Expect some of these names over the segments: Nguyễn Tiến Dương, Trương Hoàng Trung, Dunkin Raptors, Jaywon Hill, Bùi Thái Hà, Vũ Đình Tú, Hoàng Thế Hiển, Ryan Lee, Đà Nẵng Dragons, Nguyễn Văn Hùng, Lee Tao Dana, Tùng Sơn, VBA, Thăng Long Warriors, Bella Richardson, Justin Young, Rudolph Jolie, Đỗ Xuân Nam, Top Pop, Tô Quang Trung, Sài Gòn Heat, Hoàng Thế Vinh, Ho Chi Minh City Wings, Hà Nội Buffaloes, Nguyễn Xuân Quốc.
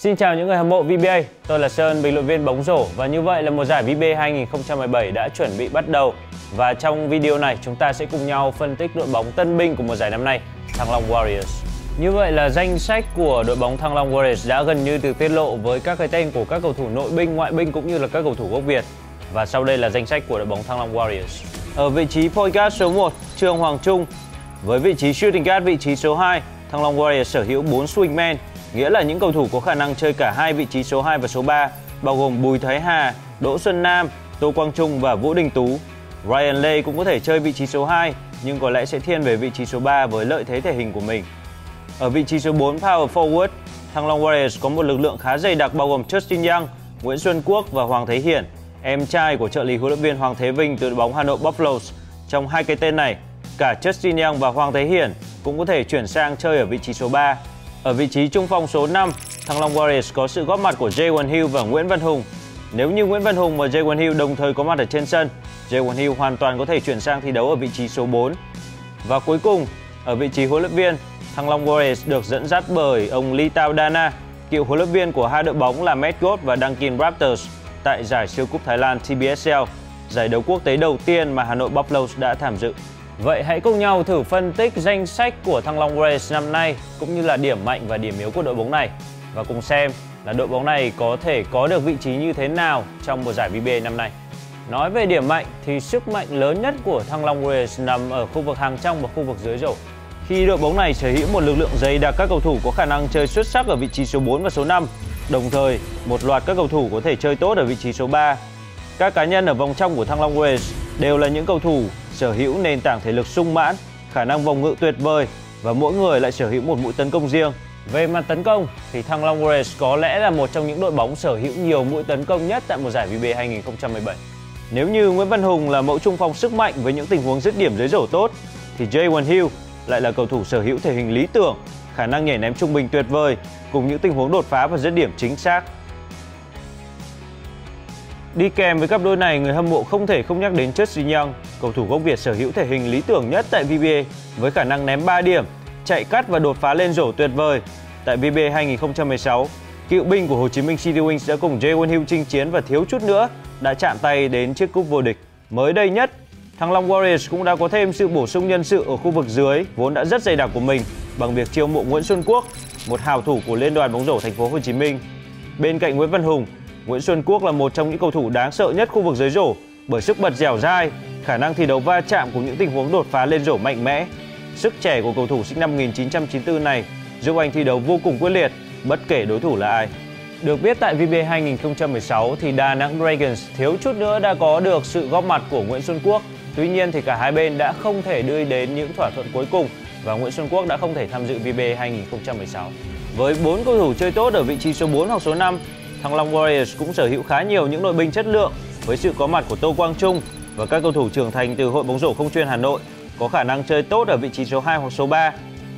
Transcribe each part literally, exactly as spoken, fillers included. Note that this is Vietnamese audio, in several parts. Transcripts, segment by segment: Xin chào những người hâm mộ vê bê a, tôi là Sơn, bình luận viên bóng rổ. Và như vậy là mùa giải vê bê a hai nghìn không trăm mười bảy đã chuẩn bị bắt đầu. Và trong video này chúng ta sẽ cùng nhau phân tích đội bóng tân binh của mùa giải năm nay, Thăng Long Warriors. Như vậy là danh sách của đội bóng Thăng Long Warriors đã gần như được tiết lộ với các cái tên của các cầu thủ nội binh, ngoại binh cũng như là các cầu thủ gốc Việt. Và sau đây là danh sách của đội bóng Thăng Long Warriors. Ở vị trí point guard số một, Trương Hoàng Trung. Với vị trí shooting guard vị trí số hai, Thăng Long Warriors sở hữu bốn swingman, nghĩa là những cầu thủ có khả năng chơi cả hai vị trí số hai và số ba, bao gồm Bùi Thái Hà, Đỗ Xuân Nam, Tô Quang Trung và Vũ Đình Tú. Ryan Lee cũng có thể chơi vị trí số hai, nhưng có lẽ sẽ thiên về vị trí số ba với lợi thế thể hình của mình. Ở vị trí số bốn, power forward, Thăng Long Warriors có một lực lượng khá dày đặc bao gồm Justin Young, Nguyễn Xuân Quốc và Hoàng Thế Hiển, em trai của trợ lý huấn luyện viên Hoàng Thế Vinh từ đội bóng Hà Nội Buffaloes. Trong hai cái tên này, cả Justin Young và Hoàng Thế Hiển cũng có thể chuyển sang chơi ở vị trí số ba. Ở vị trí trung phong số năm, Thăng Long Warriors có sự góp mặt của Jaywon Hill và Nguyễn Văn Hùng. Nếu như Nguyễn Văn Hùng và Jaywon Hill đồng thời có mặt ở trên sân, Jaywon Hill hoàn toàn có thể chuyển sang thi đấu ở vị trí số bốn. Và cuối cùng, ở vị trí huấn luyện viên, Thăng Long Warriors được dẫn dắt bởi ông Lee Tao Dana, cựu huấn luyện viên của hai đội bóng là Met Gold và Dunkin Raptors tại giải siêu cúp Thái Lan tê bê ét lờ, giải đấu quốc tế đầu tiên mà Hà Nội Buffaloes đã tham dự. Vậy hãy cùng nhau thử phân tích danh sách của Thăng Long Warriors năm nay cũng như là điểm mạnh và điểm yếu của đội bóng này, và cùng xem là đội bóng này có thể có được vị trí như thế nào trong mùa giải vê bê a năm nay. Nói về điểm mạnh thì sức mạnh lớn nhất của Thăng Long Warriors nằm ở khu vực hàng trong và khu vực dưới rổ, khi đội bóng này sở hữu một lực lượng dày đặc các cầu thủ có khả năng chơi xuất sắc ở vị trí số bốn và số năm. Đồng thời, một loạt các cầu thủ có thể chơi tốt ở vị trí số ba. Các cá nhân ở vòng trong của Thăng Long Warriors đều là những cầu thủ sở hữu nền tảng thể lực sung mãn, khả năng phòng ngự tuyệt vời và mỗi người lại sở hữu một mũi tấn công riêng. Về mặt tấn công thì Thăng Long Warriors có lẽ là một trong những đội bóng sở hữu nhiều mũi tấn công nhất tại mùa giải vê bê a hai nghìn không trăm mười bảy. Nếu như Nguyễn Văn Hùng là mẫu trung phong sức mạnh với những tình huống dứt điểm dưới rổ tốt, thì Jaywon Hill lại là cầu thủ sở hữu thể hình lý tưởng, khả năng nhảy ném trung bình tuyệt vời cùng những tình huống đột phá và dứt điểm chính xác. Đi kèm với cặp đôi này, người hâm mộ không thể không nhắc đến Justin Young, cầu thủ gốc Việt sở hữu thể hình lý tưởng nhất tại vê bê a với khả năng ném ba điểm, chạy cắt và đột phá lên rổ tuyệt vời. Tại vê bê a hai nghìn không trăm mười sáu, cựu binh của Ho Chi Minh City Wings đã cùng Jaywon Hill chinh chiến và thiếu chút nữa đã chạm tay đến chiếc cúp vô địch. Mới đây nhất, Thăng Long Warriors cũng đã có thêm sự bổ sung nhân sự ở khu vực dưới vốn đã rất dày đặc của mình bằng việc chiêu mộ Nguyễn Xuân Quốc, một hào thủ của Liên đoàn bóng rổ thành phố Hồ Chí Minh. Bên cạnh Nguyễn Văn Hùng, Nguyễn Xuân Quốc là một trong những cầu thủ đáng sợ nhất khu vực dưới rổ bởi sức bật dẻo dai, khả năng thi đấu va chạm cùng những tình huống đột phá lên rổ mạnh mẽ. Sức trẻ của cầu thủ sinh năm một nghìn chín trăm chín mươi tư này giúp anh thi đấu vô cùng quyết liệt, bất kể đối thủ là ai. Được biết tại vê bê a hai nghìn không trăm mười sáu thì Đà Nẵng Dragons thiếu chút nữa đã có được sự góp mặt của Nguyễn Xuân Quốc. Tuy nhiên thì cả hai bên đã không thể đưa đến những thỏa thuận cuối cùng và Nguyễn Xuân Quốc đã không thể tham dự vê bê a hai nghìn không trăm mười sáu. Với bốn cầu thủ chơi tốt ở vị trí số bốn hoặc số năm, Thăng Long Warriors cũng sở hữu khá nhiều những đội binh chất lượng với sự có mặt của Tô Quang Trung và các cầu thủ trưởng thành từ Hội bóng rổ không chuyên Hà Nội có khả năng chơi tốt ở vị trí số hai hoặc số ba.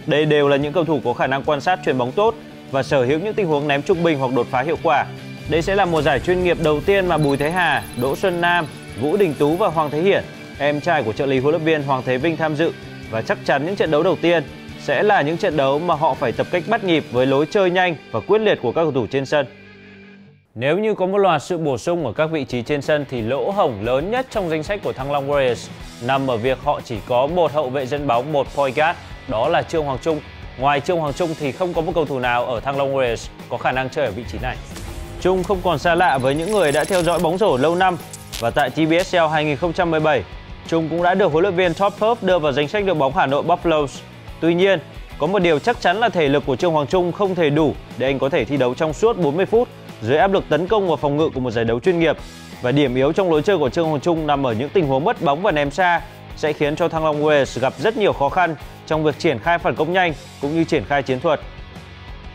Đây đều là những cầu thủ có khả năng quan sát chuyền bóng tốt và sở hữu những tình huống ném trung bình hoặc đột phá hiệu quả. Đây sẽ là mùa giải chuyên nghiệp đầu tiên mà Bùi Thái Hà, Đỗ Xuân Nam, Vũ Đình Tú và Hoàng Thế Hiển, em trai của trợ lý huấn luyện viên Hoàng Thế Vinh tham dự, và chắc chắn những trận đấu đầu tiên sẽ là những trận đấu mà họ phải tập cách bắt nhịp với lối chơi nhanh và quyết liệt của các cầu thủ trên sân. Nếu như có một loạt sự bổ sung ở các vị trí trên sân thì lỗ hổng lớn nhất trong danh sách của Thăng Long Warriors nằm ở việc họ chỉ có một hậu vệ dẫn bóng, một point guard, đó là Trương Hoàng Trung. Ngoài Trương Hoàng Trung thì không có một cầu thủ nào ở Thăng Long Warriors có khả năng chơi ở vị trí này. Trung không còn xa lạ với những người đã theo dõi bóng rổ lâu năm, và tại tê bê ét lờ hai nghìn không trăm mười bảy, Trung cũng đã được huấn luyện viên Top Pop đưa vào danh sách đội bóng Hà Nội Buffaloes. Tuy nhiên, có một điều chắc chắn là thể lực của Trương Hoàng Trung không thể đủ để anh có thể thi đấu trong suốt bốn mươi phút dưới áp lực tấn công và phòng ngự của một giải đấu chuyên nghiệp. Và điểm yếu trong lối chơi của Trương Hoàng Trung nằm ở những tình huống mất bóng và ném xa, sẽ khiến cho Thăng Long Warriors gặp rất nhiều khó khăn trong việc triển khai phản công nhanh cũng như triển khai chiến thuật.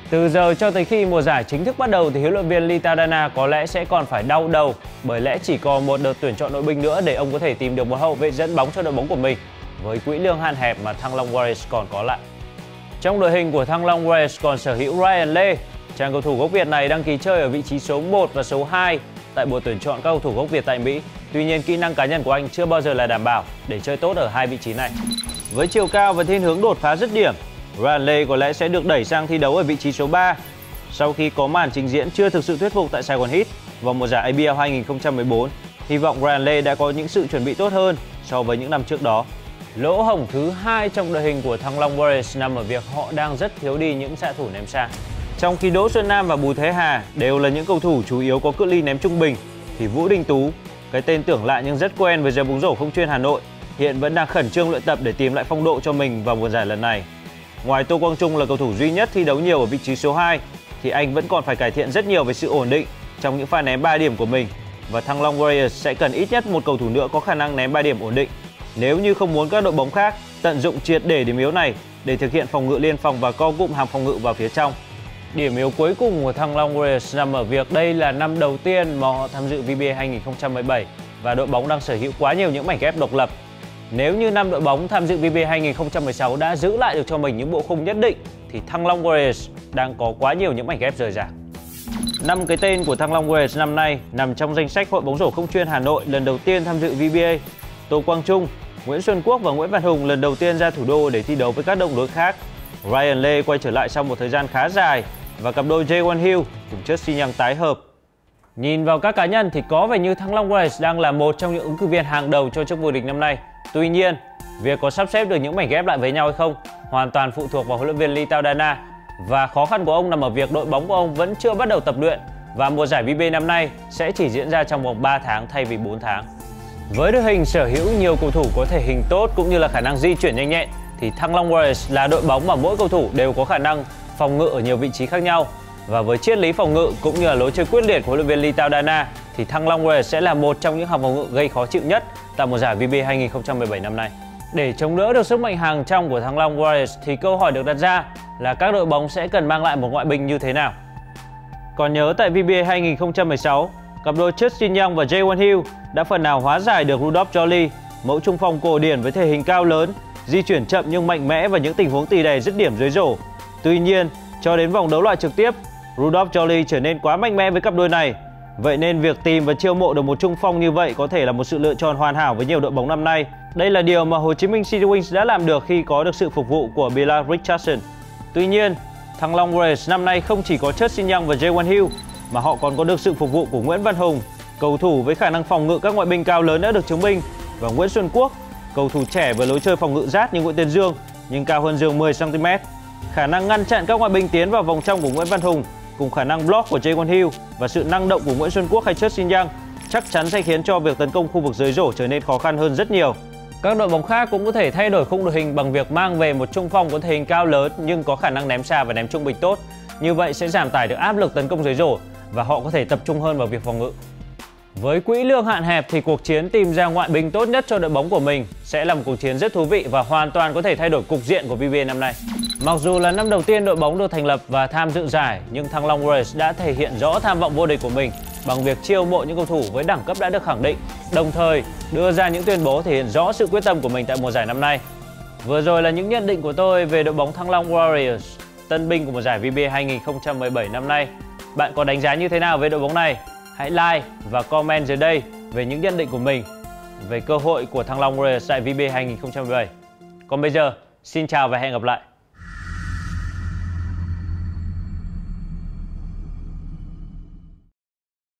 Từ giờ cho tới khi mùa giải chính thức bắt đầu thì huấn luyện viên Lee Tao Dana có lẽ sẽ còn phải đau đầu, bởi lẽ chỉ còn một đợt tuyển chọn nội binh nữa để ông có thể tìm được một hậu vệ dẫn bóng cho đội bóng của mình với quỹ lương hạn hẹp mà Thăng Long Warriors còn có lại. Trong đội hình của Thăng Long Warriors còn sở hữu Ryan Lee. Chàng cầu thủ gốc Việt này đăng ký chơi ở vị trí số một và số hai tại buổi tuyển chọn các cầu thủ gốc Việt tại Mỹ. Tuy nhiên, kỹ năng cá nhân của anh chưa bao giờ là đảm bảo để chơi tốt ở hai vị trí này. Với chiều cao và thiên hướng đột phá dứt điểm, Ryan Lee có lẽ sẽ được đẩy sang thi đấu ở vị trí số ba. Sau khi có màn trình diễn chưa thực sự thuyết phục tại Sài Gòn Heat vào mùa giải a bê lờ hai nghìn không trăm mười bốn, hy vọng Ryan Lee đã có những sự chuẩn bị tốt hơn so với những năm trước đó. Lỗ hổng thứ hai trong đội hình của Thăng Long Warriors nằm ở việc họ đang rất thiếu đi những xạ thủ ném xa. Trong khi Đỗ Xuân Nam và Bùi Thái Hà đều là những cầu thủ chủ yếu có cự ly ném trung bình, thì Vũ Đình Tú, cái tên tưởng lạ nhưng rất quen với giới bóng rổ không chuyên Hà Nội, hiện vẫn đang khẩn trương luyện tập để tìm lại phong độ cho mình vào mùa giải lần này. Ngoài Tô Quang Trung là cầu thủ duy nhất thi đấu nhiều ở vị trí số hai, thì anh vẫn còn phải cải thiện rất nhiều về sự ổn định trong những pha ném ba điểm của mình, và Thăng Long Warriors sẽ cần ít nhất một cầu thủ nữa có khả năng ném ba điểm ổn định nếu như không muốn các đội bóng khác tận dụng triệt để điểm yếu này để thực hiện phòng ngự liên phòng và co cụm hàng phòng ngự vào phía trong. Điểm yếu cuối cùng của Thăng Long Warriors nằm ở việc đây là năm đầu tiên mà họ tham dự vê bê a hai nghìn không trăm mười bảy và đội bóng đang sở hữu quá nhiều những mảnh ghép độc lập. Nếu như năm đội bóng tham dự vê bê a hai nghìn không trăm mười sáu đã giữ lại được cho mình những bộ khung nhất định, thì Thăng Long Warriors đang có quá nhiều những mảnh ghép rời rạc. Năm cái tên của Thăng Long Warriors năm nay nằm trong danh sách Hội bóng rổ không chuyên Hà Nội lần đầu tiên tham dự vê bê a. Tô Quang Trung, Nguyễn Xuân Quốc và Nguyễn Văn Hùng lần đầu tiên ra thủ đô để thi đấu với các đồng đội khác. Ryan Lee quay trở lại sau một thời gian khá dài và cặp đôi Jaywon Hill cùng Justin Young tái hợp. Nhìn vào các cá nhân thì có vẻ như Thăng Long Warriors đang là một trong những ứng cử viên hàng đầu cho chức vô địch năm nay. Tuy nhiên, việc có sắp xếp được những mảnh ghép lại với nhau hay không hoàn toàn phụ thuộc vào huấn luyện viên Lee Tao Dana, và khó khăn của ông nằm ở việc đội bóng của ông vẫn chưa bắt đầu tập luyện và mùa giải vê bê a năm nay sẽ chỉ diễn ra trong vòng ba tháng thay vì bốn tháng. Với đội hình sở hữu nhiều cầu thủ có thể hình tốt cũng như là khả năng di chuyển nhanh nhẹn, thì Thăng Long Warriors là đội bóng mà mỗi cầu thủ đều có khả năng phòng ngự ở nhiều vị trí khác nhau. Và với triết lý phòng ngự cũng như là lối chơi quyết liệt của huấn luyện viên Lee Tao Dana, thì Thăng Long Warriors sẽ là một trong những hàng phòng ngự gây khó chịu nhất tại mùa giải vê bê a hai nghìn không trăm mười bảy năm nay. Để chống đỡ được sức mạnh hàng trong của Thăng Long Warriors thì câu hỏi được đặt ra là các đội bóng sẽ cần mang lại một ngoại binh như thế nào. Còn nhớ tại vê bê a hai nghìn không trăm mười sáu, cặp đôi Justin Young và Jaywon Hill đã phần nào hóa giải được Rudolph Jolie, mẫu trung phong cổ điển với thể hình cao lớn, di chuyển chậm nhưng mạnh mẽ và những tình huống tì đè dứt điểm dưới rổ. Tuy nhiên, cho đến vòng đấu loại trực tiếp, Rudolph Jolie trở nên quá mạnh mẽ với cặp đôi này. Vậy nên việc tìm và chiêu mộ được một trung phong như vậy có thể là một sự lựa chọn hoàn hảo với nhiều đội bóng năm nay. Đây là điều mà Ho Chi Minh City Wings đã làm được khi có được sự phục vụ của Bella Richardson. Tuy nhiên, Thăng Long Warriors năm nay không chỉ có Justin Young và Jaywon Hill mà họ còn có được sự phục vụ của Nguyễn Văn Hùng, cầu thủ với khả năng phòng ngự các ngoại binh cao lớn đã được chứng minh, và Nguyễn Xuân Quốc, cầu thủ trẻ với lối chơi phòng ngự rát như Nguyễn Tiến Dương nhưng cao hơn Dương mười xăng ti mét. Khả năng ngăn chặn các ngoại binh tiến vào vòng trong của Nguyễn Văn Hùng cùng khả năng block của Jaywon Hill và sự năng động của Nguyễn Xuân Quốc hay Justin Young chắc chắn sẽ khiến cho việc tấn công khu vực dưới rổ trở nên khó khăn hơn rất nhiều. Các đội bóng khác cũng có thể thay đổi khung đội hình bằng việc mang về một trung phong có thể hình cao lớn nhưng có khả năng ném xa và ném trung bình tốt. Như vậy sẽ giảm tải được áp lực tấn công dưới rổ và họ có thể tập trung hơn vào việc phòng ngự. Với quỹ lương hạn hẹp thì cuộc chiến tìm ra ngoại binh tốt nhất cho đội bóng của mình sẽ là một cuộc chiến rất thú vị và hoàn toàn có thể thay đổi cục diện của vê bê a năm nay. Mặc dù là năm đầu tiên đội bóng được thành lập và tham dự giải, nhưng Thăng Long Warriors đã thể hiện rõ tham vọng vô địch của mình bằng việc chiêu mộ những cầu thủ với đẳng cấp đã được khẳng định, đồng thời đưa ra những tuyên bố thể hiện rõ sự quyết tâm của mình tại mùa giải năm nay. Vừa rồi là những nhận định của tôi về đội bóng Thăng Long Warriors, tân binh của mùa giải vê bê a hai nghìn không trăm mười bảy năm nay. Bạn có đánh giá như thế nào về đội bóng này? Hãy like và comment dưới đây về những nhận định của mình về cơ hội của Thăng Long Warriors tại vê bê a hai nghìn không trăm mười bảy. Còn bây giờ, xin chào và hẹn gặp lại!